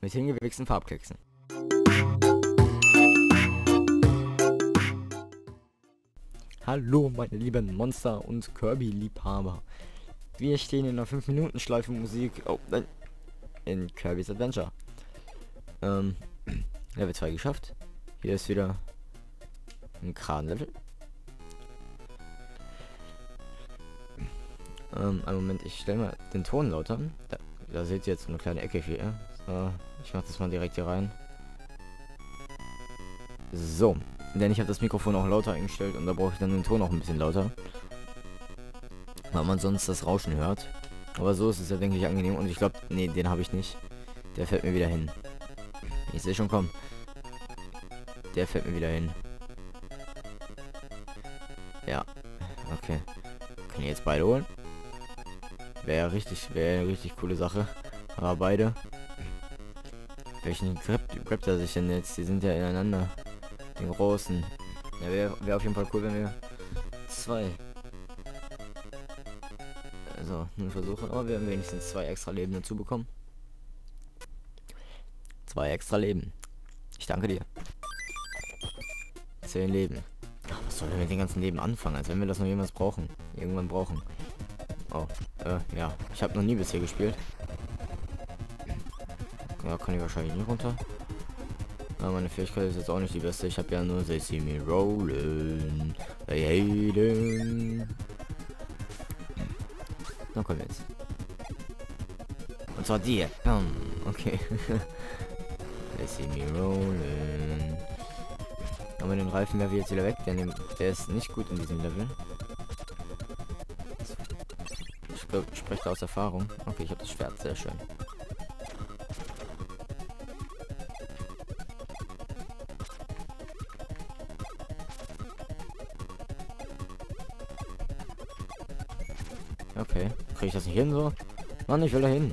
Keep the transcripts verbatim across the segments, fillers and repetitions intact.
mit hingewichsten Farbkeksen. Hallo meine lieben Monster- und Kirby-Liebhaber. Wir stehen in einer fünf Minuten Schleife Musik oh, nein, in Kirby's Adventure. Ähm, Level zwei geschafft. Hier ist wieder ein Kran-Level. Ähm, einen Moment, ich stelle mal den Ton lauter. Da, da seht ihr jetzt eine kleine Ecke hier. So, ich mache das mal direkt hier rein. So, denn ich habe das Mikrofon auch lauter eingestellt und da brauche ich dann den Ton auch ein bisschen lauter, weil man sonst das Rauschen hört. Aber so ist es ja, denke ich, angenehm. Und ich glaube, nee, den habe ich nicht. Der fällt mir wieder hin. Ich sehe schon, komm. Der fällt mir wieder hin. Ja, okay. Kann ich jetzt beide holen? Wäre richtig, wäre eine richtig coole Sache. Aber beide. Welchen Grip grippt er sich denn jetzt? Die sind ja ineinander. Den großen. Ja, wäre wär auf jeden Fall cool, wenn wir zwei. Also, nun versuchen. Aber wir haben wenigstens zwei extra Leben dazu bekommen. Zwei extra Leben. Ich danke dir. Zehn Leben. Ach, was soll denn mit den ganzen Leben anfangen? Als wenn wir das noch jemals brauchen. Irgendwann brauchen. Oh, äh, ja. Ich habe noch nie bisher gespielt. Da ja, kann ich wahrscheinlich nicht runter. Aber meine Fähigkeit ist jetzt auch nicht die beste. Ich habe ja nur They See Me Rolling. They Hating. Na komm jetzt. Und zwar die. Bam. Okay. They See Me Rolling. Aber den Reifen werfe ich jetzt wieder weg. Der, nehm, der ist nicht gut in diesem Level. Ich spreche da aus Erfahrung. Okay, ich habe das Schwert. Sehr schön. Okay. Kriege ich das nicht hin so? Mann, ich will da hin.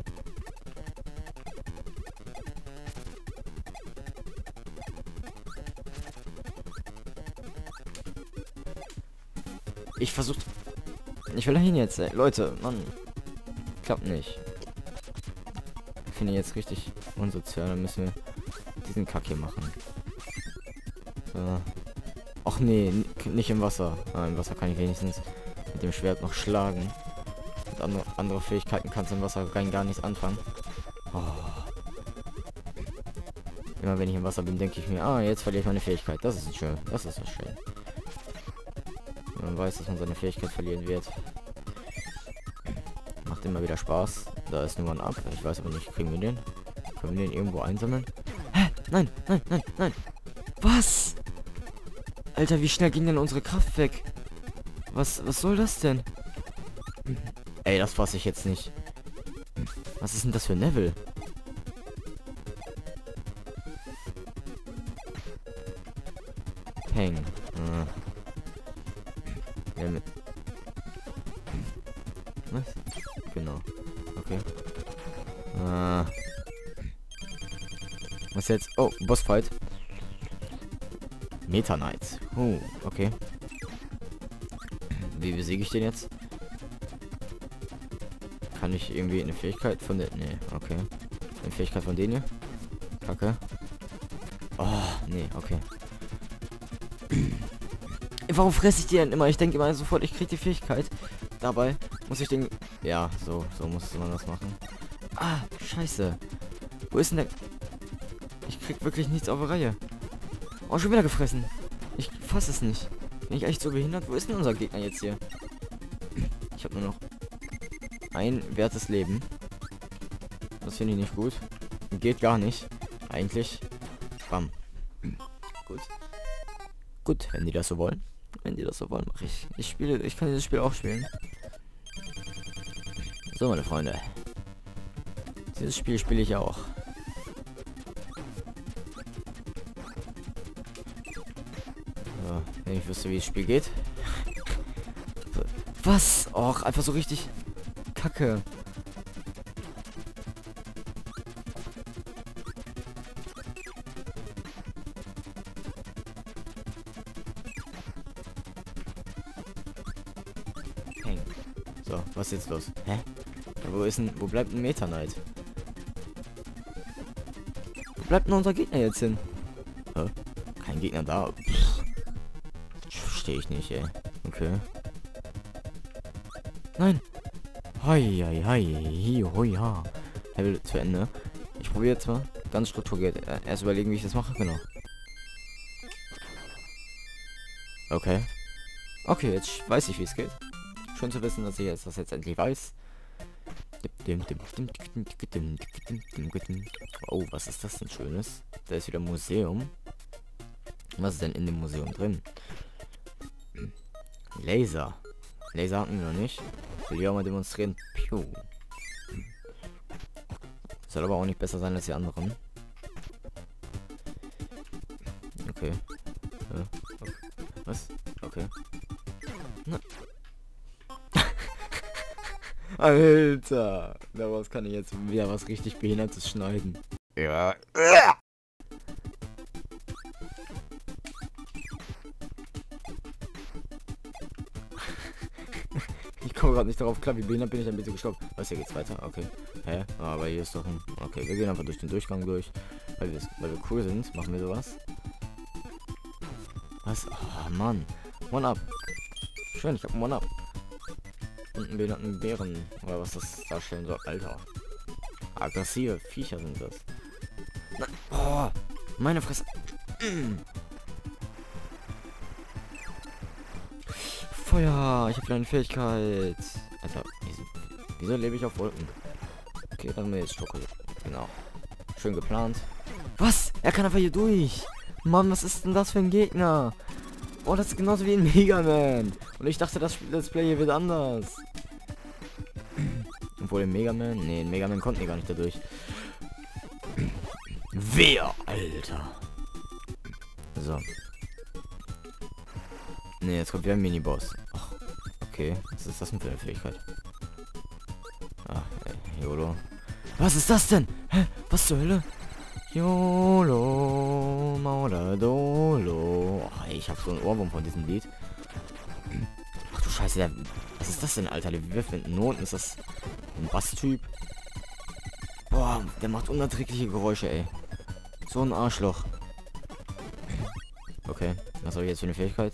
Ich versuche... Ich will da hin jetzt, ey. Leute, Mann. Klappt nicht. Finde ich jetzt richtig unsozial. Dann müssen wir diesen Kack hier machen. So. Ach nee, nicht im Wasser. Ah, im Wasser kann ich wenigstens mit dem Schwert noch schlagen. Andere Fähigkeiten kannst du im Wasser rein gar nichts anfangen. Oh. Immer wenn ich im Wasser bin, denke ich mir, ah, jetzt verliere ich meine Fähigkeit. Das ist schön. Das ist schön. Man weiß, dass man seine Fähigkeit verlieren wird. Macht immer wieder Spaß. Da ist nur ein Ab. Ich weiß aber nicht, kriegen wir den? Können wir den irgendwo einsammeln? Hä? Nein, nein, nein, nein. Was? Alter, wie schnell ging denn unsere Kraft weg? Was, was soll das denn? Ey, das fasse ich jetzt nicht. Was ist denn das für ein Level? Peng. Ah. Ja, mit. Was? Genau. Okay. Ah. Was jetzt? Oh, Bossfight. Meta Knight. Oh, okay. Wie besiege ich den jetzt? Kann ich irgendwie eine Fähigkeit von der... Nee, okay. Eine Fähigkeit von denen? Kacke. Oh, nee, okay. Warum fresse ich die denn immer? Ich denke immer sofort, ich kriege die Fähigkeit. Dabei muss ich den... Ja, so, so muss man das machen. Ah, scheiße. Wo ist denn der... Ich krieg wirklich nichts auf die Reihe. Oh, schon wieder gefressen. Ich fasse es nicht. Bin ich echt so behindert? Wo ist denn unser Gegner jetzt hier? Ich habe nur noch... ein wertes Leben. Das finde ich nicht gut. Geht gar nicht. Eigentlich. Bam. Gut. Gut, wenn die das so wollen. Wenn die das so wollen, mache ich. Ich spiele, ich kann dieses Spiel auch spielen. So, meine Freunde. Dieses Spiel spiele ich auch. So, wenn ich wüsste, wie das Spiel geht. Was? Och, einfach so richtig... Kacke. Hey. So, was ist jetzt los? Hä? Wo ist denn, wo bleibt ein Meta Knight? Wo bleibt denn unser Gegner jetzt hin? Hä? Kein Gegner da. Verstehe ich nicht, ey. Okay. Nein. Hoi, hoi, hoi, hoi, ha. Level zu Ende. Ich probiere jetzt mal. Ganz strukturiert. Erst überlegen, wie ich das mache. Genau. Okay. Okay, jetzt weiß ich, wie es geht. Schön zu wissen, dass ich jetzt das jetzt endlich weiß. Oh, was ist das denn Schönes? Da ist wieder ein Museum. Was ist denn in dem Museum drin? Laser. Laser hatten wir noch nicht. Will ich auch mal demonstrieren. Piu. Soll aber auch nicht besser sein als die anderen. Okay. Ja. Was? Okay. Na. Alter! Daraus kann ich jetzt wieder was richtig Behindertes schneiden. Ja. Ich komme gerade nicht darauf klar, wie behindert bin ich ein bisschen gestoppt. Was, hier geht's weiter? Okay. Hä? Aber hier ist doch ein... Okay, wir gehen einfach durch den Durchgang durch. Weil wir, weil wir cool sind, machen wir sowas. Was? Oh, Mann. One-Up. Schön, ich hab ein One-Up. Und einen behinderten Bären, oder was das darstellen soll. Alter. Aggressive Viecher sind das. Na, oh, meine Fresse. Mm. Feuer. Ich habe eine Fähigkeit. Alter, wieso, wieso lebe ich auf Wolken? Okay, dann mir jetzt Schokolade. Genau. Schön geplant. Was? Er kann einfach hier durch. Mann, was ist denn das für ein Gegner? Oh, das ist genauso wie ein Mega Man. Und ich dachte, das Let's Play hier wird anders. Obwohl im Mega Man... Ne, den Mega Man konnten wir gar nicht dadurch. Wer, Alter? So. Ne, jetzt kommt wieder ein Miniboss. Ach, okay. Was ist das denn für eine Fähigkeit? Ach, ey, YOLO. Was ist das denn? Hä? Was zur Hölle? YOLO, Maula Dolo. Oh, ich hab so einen Ohrwurm von diesem Lied. Ach du Scheiße, der, was ist das denn, Alter? Der wirft mit Noten. Ist das ein Bass-Typ? Boah, der macht unerträgliche Geräusche, ey. So ein Arschloch. Okay, was habe ich jetzt für eine Fähigkeit?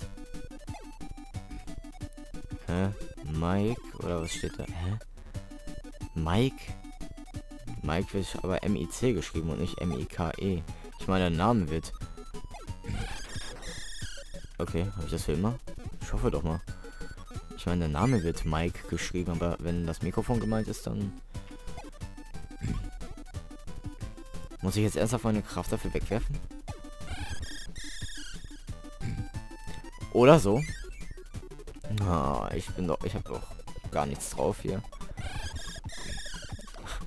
Hä? Mike? Oder was steht da? Hä? Mike? Mike wird aber M I C geschrieben und nicht M I K E. Ich meine, der Name wird. Okay, habe ich das für immer? Ich hoffe doch mal. Ich meine, der Name wird Mike geschrieben, aber wenn das Mikrofon gemeint ist, dann... Muss ich jetzt erst auf meine Kraft dafür wegwerfen? Oder so? Na, ich bin doch... Ich habe doch gar nichts drauf hier.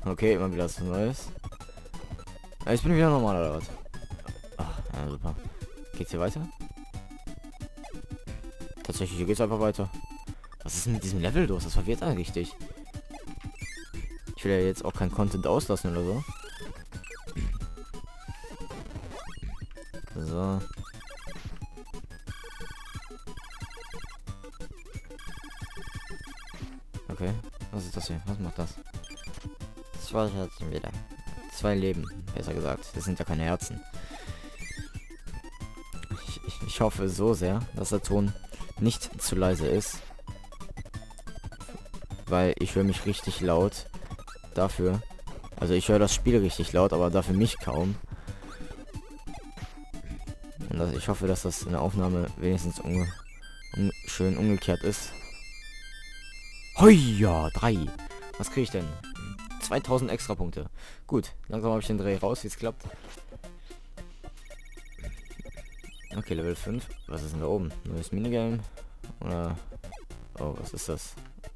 Okay, immer wieder was Neues. Ich bin wieder normal, oder was? Ach, ja, super. Geht's hier weiter? Tatsächlich, hier geht's einfach weiter. Was ist denn mit diesem Level los? Das verwirrt einen richtig. Ich will ja jetzt auch kein Content auslassen oder so. So. Okay, was ist das hier? Was macht das? Zwei Herzen wieder. Zwei Leben, besser gesagt. Das sind ja keine Herzen. Ich, ich, ich hoffe so sehr, dass der Ton nicht zu leise ist. Weil ich höre mich richtig laut. Dafür. Also ich höre das Spiel richtig laut, aber dafür mich kaum. Und das, ich hoffe, dass das in der Aufnahme wenigstens unge, um, schön umgekehrt ist. Heuer! drei. Was kriege ich denn? zweitausend extra Punkte. Gut, langsam habe ich den Dreh raus, wie es klappt. Okay, Level fünf. Was ist denn da oben? Neues Minigame? Oder... Oh, was ist das?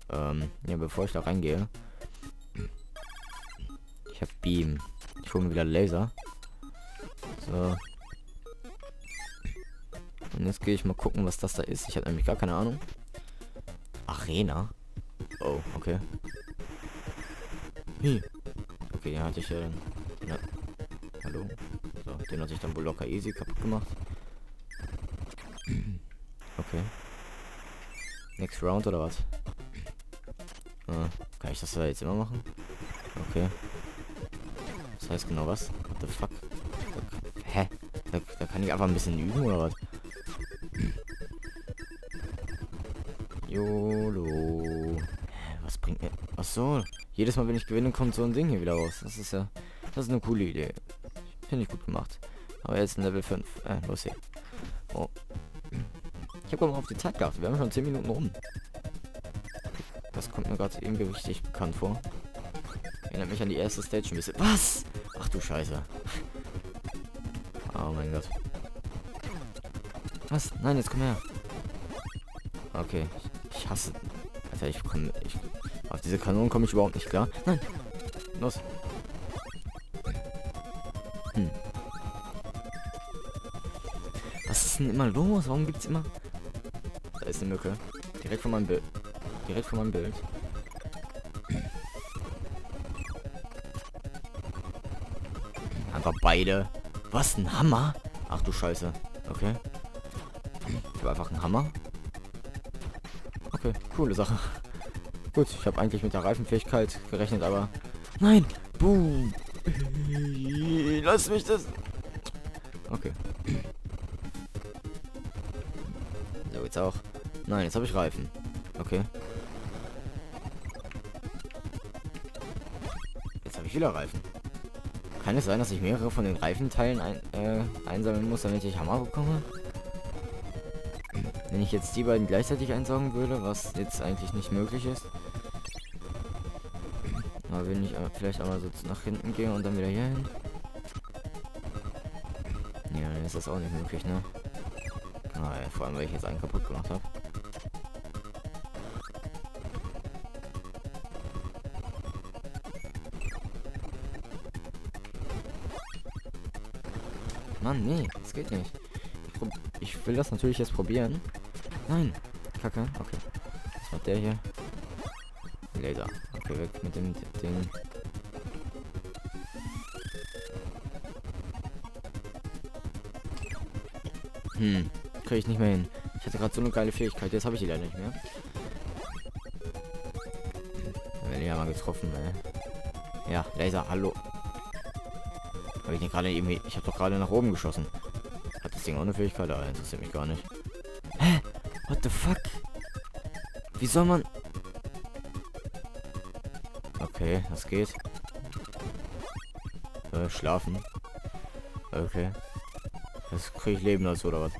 Ähm, ja, bevor ich da reingehe. Ich habe Beam. Ich hole mir wieder Laser. So. Und jetzt gehe ich mal gucken, was das da ist. Ich habe nämlich gar keine Ahnung. Arena? Oh, okay. Hi. Okay, den hatte ich ja dann. Ja. Hallo. So, den hatte ich dann wohl locker easy kaputt gemacht. Okay. Next round oder was? Ah, kann ich das da jetzt immer machen? Okay. Das heißt genau was? What the fuck? Da, da kann ich einfach ein bisschen üben, oder was? YOLO. Was bringt mir... Achso. Jedes Mal, wenn ich gewinne, kommt so ein Ding hier wieder raus. Das ist ja... Das ist eine coole Idee. Finde ich gut gemacht. Aber jetzt ein Level fünf. Äh, los hier. Oh. Ich habe mal auf die Zeit geachtet. Wir haben schon zehn Minuten rum. Das kommt mir gerade irgendwie richtig bekannt vor. Erinnert mich an die erste Stage ein bisschen. Was? Ach du Scheiße. Oh mein Gott. Was? Nein, jetzt komm her. Okay. Ich hasse... Alter, ich komme... Ich, auf diese Kanonen komme ich überhaupt nicht klar. Nein. Los. Hm. Was ist denn immer los? Warum gibt's immer... Da ist eine Mücke. Direkt vor meinem Bild. Direkt vor meinem Bild. Einfach beide. Was, ein Hammer? Ach du Scheiße. Okay. Ich habe einfach einen Hammer. Okay, coole Sache. Gut, ich habe eigentlich mit der Reifenfähigkeit gerechnet, aber... Nein! Boom! Lass mich das... Okay. So, jetzt auch. Nein, jetzt habe ich Reifen. Okay. Jetzt habe ich wieder Reifen. Kann es sein, dass ich mehrere von den Reifenteilen ein, äh, einsammeln muss, damit ich Hammer bekomme? Wenn ich jetzt die beiden gleichzeitig einsaugen würde, was jetzt eigentlich nicht möglich ist. Aber wenn ich äh, vielleicht einmal so nach hinten gehe und dann wieder hier hin. Ja, dann ist das auch nicht möglich, ne? Ah, ja, vor allem, weil ich jetzt einen kaputt gemacht habe. Mann, nee, das geht nicht. Ich, ich will das natürlich jetzt probieren. Nein, Kacke, okay. Was macht der hier? Laser. Okay, weg mit dem Ding. Hm, kriege ich nicht mehr hin. Ich hatte gerade so eine geile Fähigkeit, jetzt habe ich die leider nicht mehr. Da werde ich ja mal getroffen, ey. Ja, Laser, hallo. Habe ich nicht gerade irgendwie... Ich habe doch gerade nach oben geschossen. Hat das Ding auch eine Fähigkeit? Aber interessiert mich gar nicht. Hä? What the fuck? Wie soll man... Okay, das geht. Äh, schlafen. Okay. Das kriege ich Leben dazu, oder was?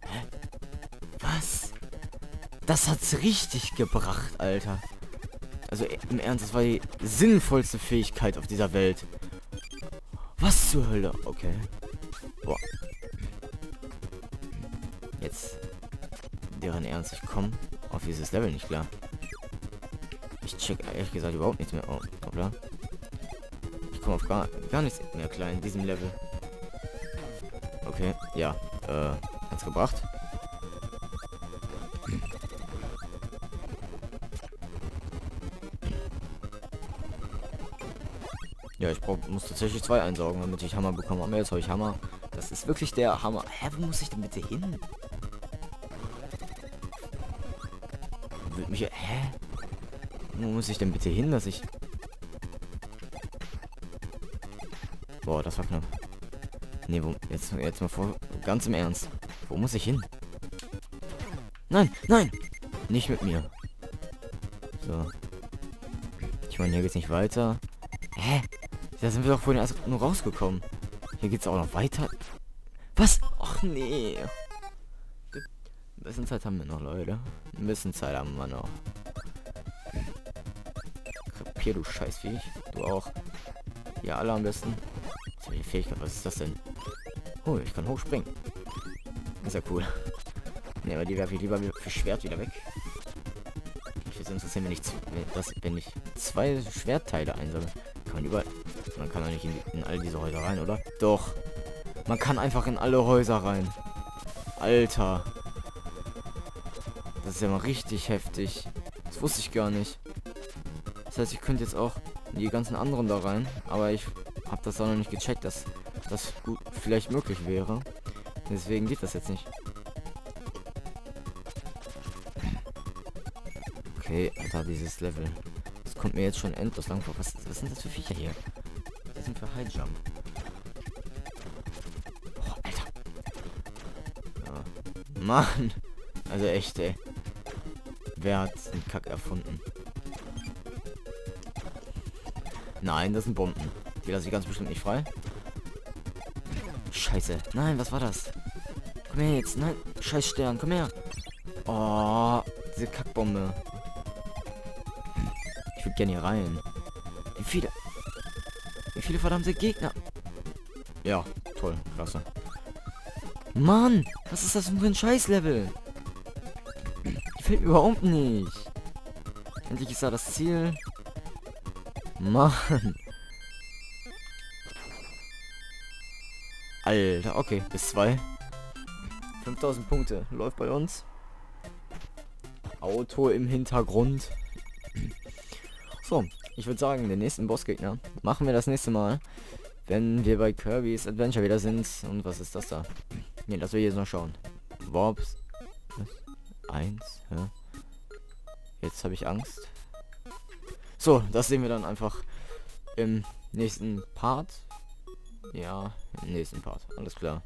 Hä? Was? Das hat's richtig gebracht, Alter. Also im Ernst, das war die sinnvollste Fähigkeit auf dieser Welt. Was zur Hölle? Okay. Boah. Jetzt. Deren Ernst, ich komme auf dieses Level nicht klar. Ich check ehrlich gesagt überhaupt nichts mehr. Oh, oder? Ich komme auf gar, gar nichts mehr klar in diesem Level. Okay, ja. Äh, hat's gebracht. Ja, ich brauch, muss tatsächlich zwei einsaugen, damit ich Hammer bekomme. Aber jetzt habe ich Hammer. Das ist wirklich der Hammer. Hä, wo muss ich denn bitte hin? Würde mich... Hä? Wo muss ich denn bitte hin, dass ich... Boah, das war knapp. Nee, wo... Jetzt, jetzt mal vor... Ganz im Ernst. Wo muss ich hin? Nein, nein! Nicht mit mir. So. Ich meine, hier geht's nicht weiter. Hä? Da sind wir doch vorhin erst nur rausgekommen. Hier geht's auch noch weiter. Was? Och nee. Ein bisschen Zeit haben wir noch, Leute. Ein bisschen Zeit haben wir noch. Krepier, du Scheißviech. Du auch. Ja, alle am besten. Welche Fähigkeit? Was ist das denn? Oh, ich kann hochspringen. Ist ja cool. Ne, aber die werfe ich lieber für Schwert wieder weg. Ich würde es interessieren, wenn ich, das, wenn ich zwei Schwertteile einsammle. Man, überall, man kann doch nicht in, in all diese Häuser rein, oder? Doch. Man kann einfach in alle Häuser rein. Alter. Das ist ja mal richtig heftig. Das wusste ich gar nicht. Das heißt, ich könnte jetzt auch in die ganzen anderen da rein. Aber ich habe das auch noch nicht gecheckt, dass das gut vielleicht möglich wäre. Deswegen geht das jetzt nicht. Okay, Alter, dieses Level. Kommt mir jetzt schon endlos lang vor. Was, was sind das für Viecher hier? Was ist denn für High Jump? Mann. Also echt, ey. Wer hat den Kack erfunden? Nein, das sind Bomben. Die lasse ich ganz bestimmt nicht frei. Scheiße. Nein, was war das? Komm her jetzt. Nein. Scheiß Stern. Komm her. Oh, diese Kackbombe. Ich würde gerne hier rein. Wie viele... Wie viele verdammte Gegner? Ja, toll. Klasse. Mann, was ist das für ein Scheiß-Level? Gefällt mir überhaupt nicht. Endlich ist da das Ziel. Mann. Alter, okay, bis zwei. fünftausend Punkte. Läuft bei uns. Auto im Hintergrund. So, ich würde sagen, den nächsten Bossgegner machen wir das nächste Mal, wenn wir bei Kirby's Adventure wieder sind. Und was ist das da? Ne, das will ich jetzt noch schauen. Warps. eins. Ja. Jetzt habe ich Angst. So, das sehen wir dann einfach im nächsten Part. Ja, im nächsten Part. Alles klar.